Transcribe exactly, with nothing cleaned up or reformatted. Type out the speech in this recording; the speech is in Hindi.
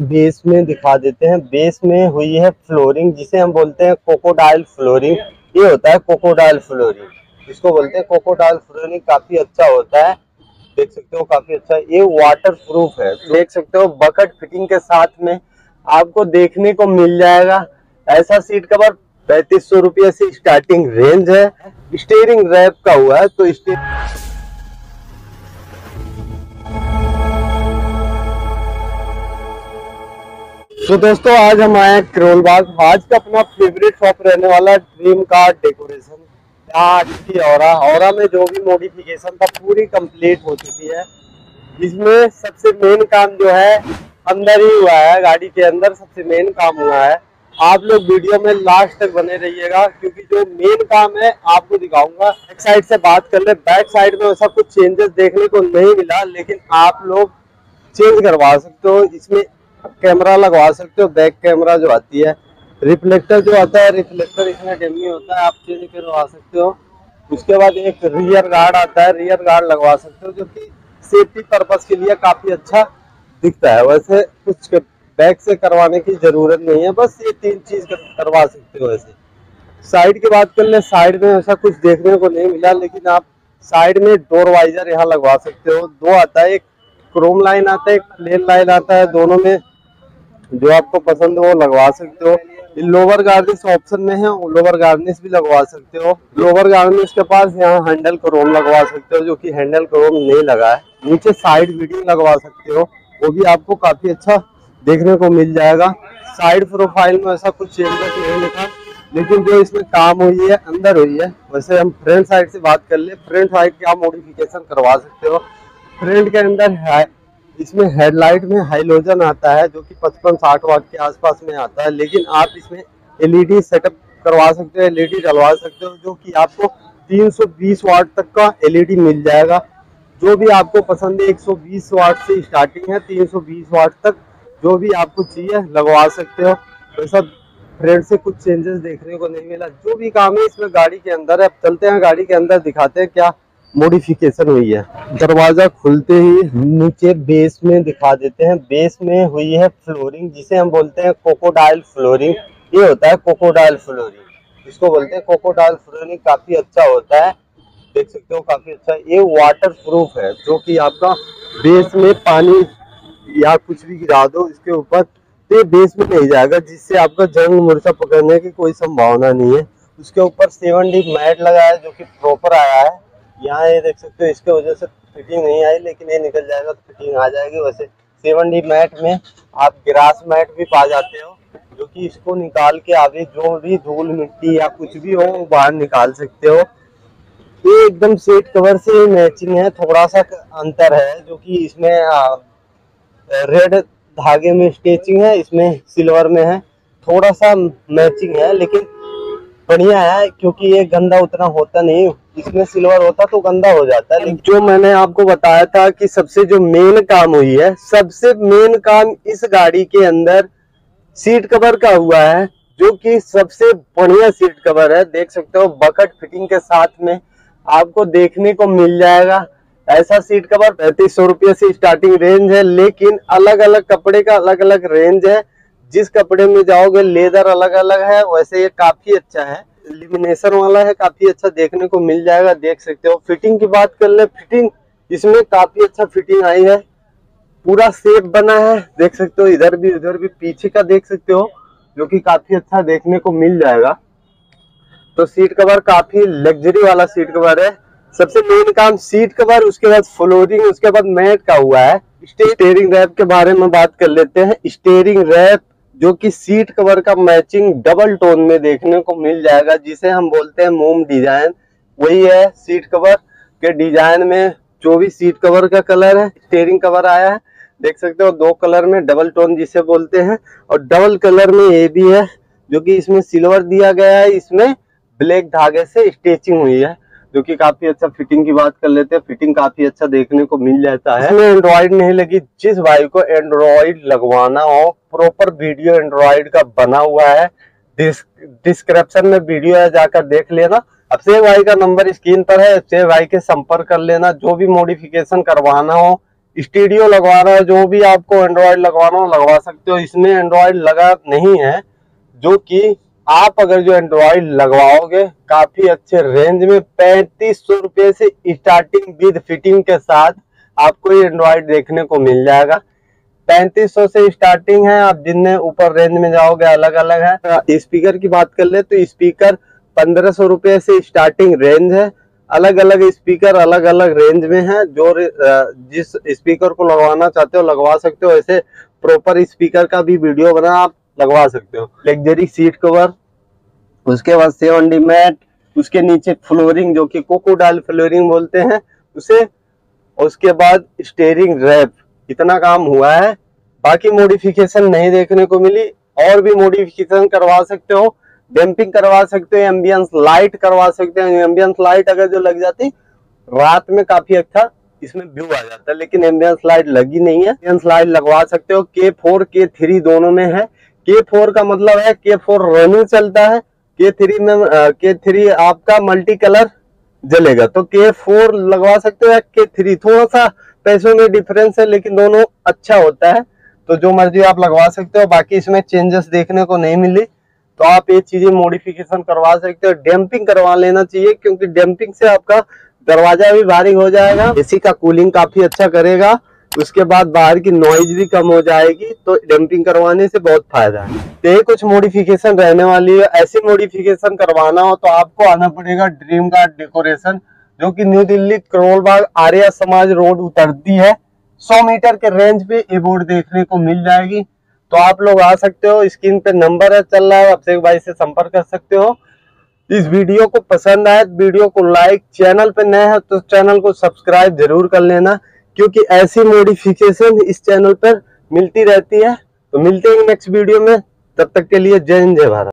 बेस में दिखा देते हैं। बेस में हुई है फ्लोरिंग, जिसे हम बोलते हैं कोकोडाइल फ्लोरिंग। ये होता है कोकोडाइल फ्लोरिंग, इसको बोलते हैं कोकोडाइल फ्लोरिंग। काफी अच्छा होता है, देख सकते हो काफी अच्छा। ये वाटर प्रूफ है, देख सकते हो। बकेट फिटिंग के साथ में आपको देखने को मिल जाएगा। ऐसा सीट कवर पैंतीस सौ रुपये से स्टार्टिंग रेंज है। स्टीयरिंग रैप का हुआ है तो स्टीयरिंग तो दोस्तों आज हम आए हैं करोलबाग। आज का अपना फेवरेट शॉप रहने वाला ड्रीम गार्ड डेकोरेशन। अच्छी औरा औरा में जो भी मॉडिफिकेशन था पूरी कंप्लीट हो चुकी है। इसमें सबसे मेन काम जो है अंदर ही हुआ है, गाड़ी के अंदर सबसे मेन काम हुआ है। आप लोग वीडियो में लास्ट तक बने रहिएगा क्योंकि जो मेन काम है आपको दिखाऊंगा। बैक साइड से बात कर ले, बैक साइड में वैसा कुछ चेंजेस देखने को नहीं मिला, लेकिन आप लोग चेंज करवा सकते हो। इसमें कैमरा लगवा सकते हो, बैक कैमरा जो आती है, रिफ्लेक्टर जो आता है, रिफ्लेक्टर इसमें डमी होता है, आप चेंज करवा सकते हो। उसके बाद एक रियर गार्ड आता है, रियर गार्ड लगवा सकते हो जो कि सेफ्टी पर्पस के लिए काफी अच्छा दिखता है। वैसे कुछ बैक से करवाने की जरूरत नहीं है, बस ये तीन चीज करवा सकते हो। वैसे साइड की बात कर ले, साइड में ऐसा कुछ देखने को नहीं मिला, लेकिन आप साइड में डोर वाइजर यहाँ लगवा सकते हो। दो आता है, एक क्रोम लाइन आता है, एक प्लेन लाइन आता है, दोनों में जो आपको पसंद हो लगवा सकते हो। लोअर गार्निश ऑप्शन में है, लोअर गार्निश भी लगवा सकते हो। लोअर गार्निश के पास यहाँ हैंडल क्रोम लगवा सकते हो, जो कि हैंडल क्रोम नहीं लगा है। नीचे साइड वीडिंग लगवा सकते हो, वो भी आपको काफी अच्छा देखने को मिल जाएगा। साइड प्रोफाइल में ऐसा कुछ चेंजेस नहीं लिखा, लेकिन जो इसमें काम हुई है अंदर हुई है। वैसे हम फ्रंट साइड से बात कर ले, फ्रंट साइड की आप मॉडिफिकेशन करवा सकते हो। फ्रंट के अंदर इसमें हेडलाइट में हाइलोजन आता है जो कि पचपन साठ वाट के आसपास में आता है, लेकिन आप इसमें एलईडी सेटअप करवा सकते हो, एलईडी डलवा सकते हो, जो कि आपको तीन सौ बीस वाट तक का एलईडी मिल जाएगा। जो भी आपको पसंद है, एक सौ बीस वाट से स्टार्टिंग है, तीन सौ बीस वाट तक जो भी आपको चाहिए लगवा सकते हो। वैसा फ्रेंड से कुछ चेंजेस देखने को नहीं मिला। जो भी काम है इसमें गाड़ी के अंदर है। अब चलते हैं गाड़ी के अंदर, दिखाते हैं क्या मॉडिफिकेशन हुई है। दरवाजा खुलते ही नीचे बेस में दिखा देते हैं। बेस में हुई है फ्लोरिंग, जिसे हम बोलते हैं कोकोडाइल फ्लोरिंग। ये होता है कोकोडाइल फ्लोरिंग, इसको बोलते हैं कोकोडाइल फ्लोरिंग। काफी अच्छा होता है, देख सकते हो काफी अच्छा। ये वाटर प्रूफ है, जो कि आपका बेस में पानी या कुछ भी गिरा दो इसके ऊपर तो बेस में नहीं जाएगा, जिससे आपका जंग मुरझा पकड़ने की कोई संभावना नहीं है। उसके ऊपर सेवन डी मैट लगा है जो कि प्रॉपर आया है। यहाँ ये देख सकते हो, इसके वजह से फिटिंग नहीं आई, लेकिन ये निकल जाएगा तो फिटिंग आ जाएगी। वैसे सेवन डी मैट में आप ग्रास मैट भी पा जाते हो, जो कि इसको निकाल के आगे जो भी धूल मिट्टी या कुछ भी हो वो बाहर निकाल सकते हो। ये एकदम सीट कवर से मैचिंग है, थोड़ा सा अंतर है जो कि इसमें रेड धागे में स्टिचिंग है, इसमें सिल्वर में है, थोड़ा सा मैचिंग है, लेकिन बढ़िया है क्योंकि ये गंदा उतना होता नहीं। इसमें सिल्वर होता तो गंदा हो जाता है। जो मैंने आपको बताया था कि सबसे जो मेन काम हुई है, सबसे मेन काम इस गाड़ी के अंदर सीट कवर का हुआ है, जो कि सबसे बढ़िया सीट कवर है। देख सकते हो बकेट फिटिंग के साथ में आपको देखने को मिल जाएगा। ऐसा सीट कवर पैंतीस सौ रुपये से स्टार्टिंग रेंज है, लेकिन अलग अलग कपड़े का अलग अलग रेंज है। जिस कपड़े में जाओगे लेदर अलग अलग है। वैसे ये काफी अच्छा है, लेमिनेशन वाला है, काफी अच्छा देखने को मिल जाएगा, देख सकते हो। फिटिंग की बात कर ले, फिटिंग इसमें काफी अच्छा फिटिंग आई है, पूरा शेप बना है, देख सकते हो। इधर भी उधर भी पीछे का देख सकते हो, जो कि काफी अच्छा देखने को मिल जाएगा। तो सीट कवर काफी लग्जरी वाला सीट कवर है। सबसे मेन काम सीट कवर, उसके बाद फ्लोरिंग, उसके बाद मैट का हुआ है। स्टीयरिंग रैप के बारे में बात कर लेते हैं। स्टीयरिंग रैप जो कि सीट कवर का मैचिंग डबल टोन में देखने को मिल जाएगा, जिसे हम बोलते हैं मोम डिजाइन। वही है सीट कवर के डिजाइन में, जो भी सीट कवर का कलर है। स्टीयरिंग कवर आया है, देख सकते हो, दो कलर में डबल टोन जिसे बोलते हैं, और डबल कलर में ये भी है, जो कि इसमें सिल्वर दिया गया है, इसमें ब्लैक धागे से स्टिचिंग हुई है, जो कि काफी अच्छा। फिटिंग की बात कर लेते हैं, फिटिंग काफी अच्छा देखने को मिल जाता है। इसमें एंड्रॉइड नहीं लगी। जिस भाई को एंड्रॉइड लगवाना हो, प्रॉपर वीडियो एंड्रॉइड का बना हुआ है, डिस्क्रिप्शन में वीडियो है, जाकर देख लेना। अब से भाई का नंबर स्क्रीन पर है, अब से भाई के संपर्क कर लेना। जो भी मॉडिफिकेशन करवाना हो स्टूडियो लगवाना है, जो भी आपको एंड्रॉयड लगवाना हो लगवा सकते हो। इसमें एंड्रॉयड लगा नहीं है, जो कि आप अगर जो एंड्रॉयड लगवाओगे काफी अच्छे रेंज में पैंतीस सौ रुपये से स्टार्टिंग विद फिटिंग के साथ आपको ये एंड्रॉयड देखने को मिल जाएगा। पैंतीस सौ से स्टार्टिंग है, आप जितने ऊपर रेंज में जाओगे अलग अलग है। स्पीकर की बात कर ले तो स्पीकर पंद्रह सौ रुपये से स्टार्टिंग रेंज है। अलग अलग स्पीकर अलग अलग रेंज में है, जो जिस स्पीकर को लगवाना चाहते हो लगवा सकते हो। ऐसे प्रॉपर स्पीकर का भी वीडियो बना आप लगवा सकते हो। लग्जरी सीट कवर, उसके बाद सेवन डी मैट, उसके नीचे फ्लोरिंग जो कि कोकोडाइल फ्लोरिंग बोलते हैं उसे, उसके बाद स्टीयरिंग रैप, इतना काम हुआ है। बाकी मॉडिफिकेशन नहीं देखने को मिली, और भी मॉडिफिकेशन करवा सकते हो, डैम्पिंग करवा सकते हैं, एम्बियंस लाइट करवा सकते हैं। एम्बियंस लाइट अगर जो लग जाती रात में काफी अच्छा इसमें व्यू आ जाता है, लेकिन एम्बियंस लाइट लगी नहीं है। एम्बियंस लाइट लगवा सकते हो, के फोर के थ्री दोनों में है। के फोर का मतलब है के फोर रनिंग चलता है, के थ्री में के थ्री आपका मल्टी कलर जलेगा, तो के फोर लगवा सकते हो या के थ्री। थोड़ा सा पैसों में डिफरेंस है, लेकिन दोनों अच्छा होता है, तो जो मर्जी आप लगवा सकते हो। बाकी इसमें चेंजेस देखने को नहीं मिली, तो आप ये चीजें मॉडिफिकेशन करवा सकते हो। डैम्पिंग करवा लेना चाहिए, क्योंकि डैम्पिंग से आपका दरवाजा भी भारी हो जाएगा, एसी का कूलिंग काफी अच्छा करेगा, उसके बाद बाहर की नॉइज भी कम हो जाएगी। तो डैम्पिंग करवाने से बहुत फायदा है। तो ये कुछ मॉडिफिकेशन रहने वाली है। ऐसी मॉडिफिकेशन करवाना हो तो आपको आना पड़ेगा ड्रीम गार्ड डेकोरेशन, जो की न्यू दिल्ली करोलबाग आर्या समाज रोड उतरती है। सौ मीटर के रेंज पे ये बोर्ड देखने को मिल जाएगी, तो आप लोग आ सकते हो। स्क्रीन पे नंबर है चल रहा है, आप से भाई से संपर्क कर सकते हो। इस वीडियो को पसंद आए तो वीडियो को लाइक, चैनल पे नए हैं तो चैनल को सब्सक्राइब जरूर कर लेना, क्योंकि ऐसी मॉडिफिकेशन इस चैनल पर मिलती रहती है। तो मिलते हैं नेक्स्ट वीडियो में, तब तक के लिए जय हिंद जय भारत।